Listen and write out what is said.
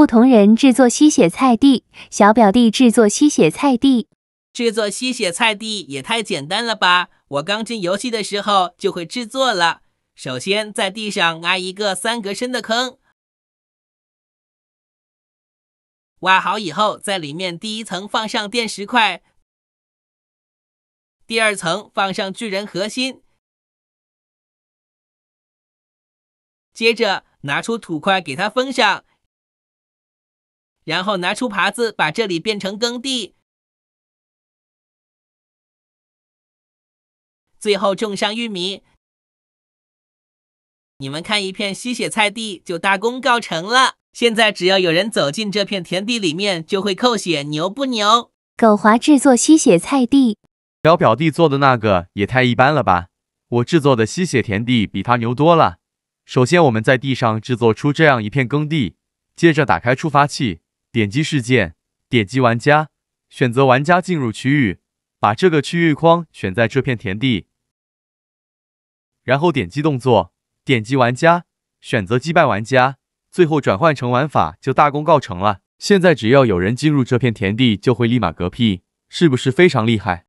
不同人制作吸血菜地，小表弟制作吸血菜地。制作吸血菜地也太简单了吧！我刚进游戏的时候就会制作了。首先在地上挖一个3格深的坑，挖好以后，在里面第一层放上电石块，第二层放上巨人核心，接着拿出土块给它封上，然后拿出耙子把这里变成耕地，最后种上玉米。你们看，一片吸血菜地就大功告成了。现在只要有人走进这片田地里面，就会扣血，牛不牛？狗华制作吸血菜地，小表弟做的那个也太一般了吧！我制作的吸血田地比他牛多了。首先，我们在地上制作出这样一片耕地，接着打开触发器，点击事件，点击玩家，选择玩家进入区域，把这个区域框选在这片田地，然后点击动作，点击玩家，选择击败玩家。最后转换成玩法就大功告成了。现在只要有人进入这片田地，就会立马嗝屁，是不是非常厉害？